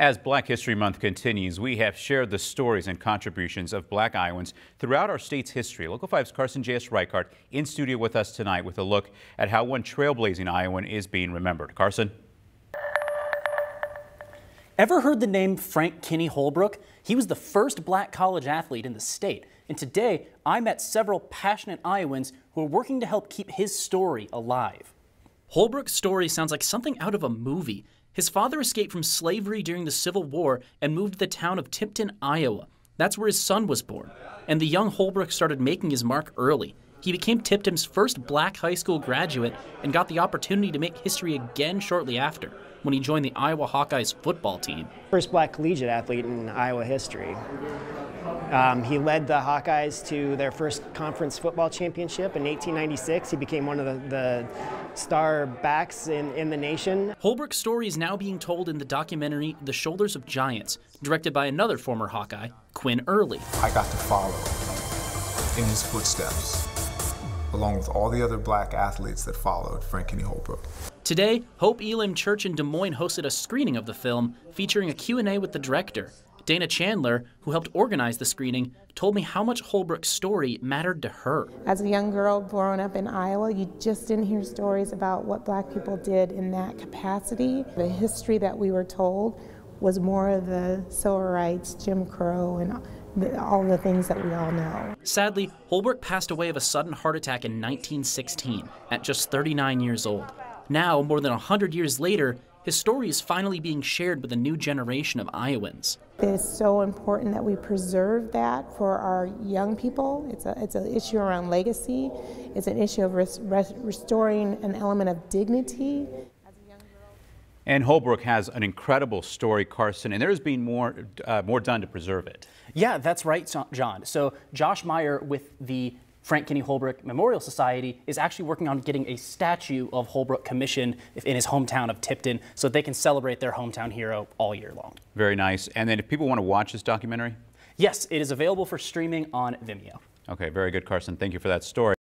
As Black History Month continues, we have shared the stories and contributions of Black Iowans throughout our state's history. Local 5's Carson J.S. Reichardt in studio with us tonight with a look at how one trailblazing Iowan is being remembered. Carson? Ever heard the name Frank Kinney Holbrook? He was the first black college athlete in the state. And today, I met several passionate Iowans who are working to help keep his story alive. Holbrook's story sounds like something out of a movie. His father escaped from slavery during the Civil War and moved to the town of Tipton, Iowa. That's where his son was born. And the young Holbrook started making his mark early. He became Tipton's first black high school graduate and got the opportunity to make history again shortly after, when he joined the Iowa Hawkeyes football team. First black collegiate athlete in Iowa history. He led the Hawkeyes to their first conference football championship in 1896. He became one of the star backs in the nation. Holbrook's story is now being told in the documentary The Shoulders of Giants, directed by another former Hawkeye, Quinn Early. I got to follow in his footsteps, along with all the other black athletes that followed Frank Kinney Holbrook. Today, Hope Elim Church in Des Moines hosted a screening of the film featuring a Q&A with the director. Dana Chandler, who helped organize the screening, told me how much Holbrook's story mattered to her. As a young girl growing up in Iowa, you just didn't hear stories about what black people did in that capacity. The history that we were told was more of the civil rights, Jim Crow, and all the things that we all know. Sadly, Holbrook passed away of a sudden heart attack in 1916 at just 39 years old. Now, more than 100 years later, his story is finally being shared with a new generation of Iowans. It is so important that we preserve that for our young people. It's an issue around legacy. It's an issue of restoring an element of dignity. And Holbrook has an incredible story, Carson, and there has been more done to preserve it. Yeah, that's right, John. So Josh Meyer with the Frank Kinney Holbrook Memorial Society is actually working on getting a statue of Holbrook commissioned in his hometown of Tipton so they can celebrate their hometown hero all year long. Very nice. And then if people want to watch this documentary? Yes, it is available for streaming on Vimeo. Okay, very good, Carson. Thank you for that story.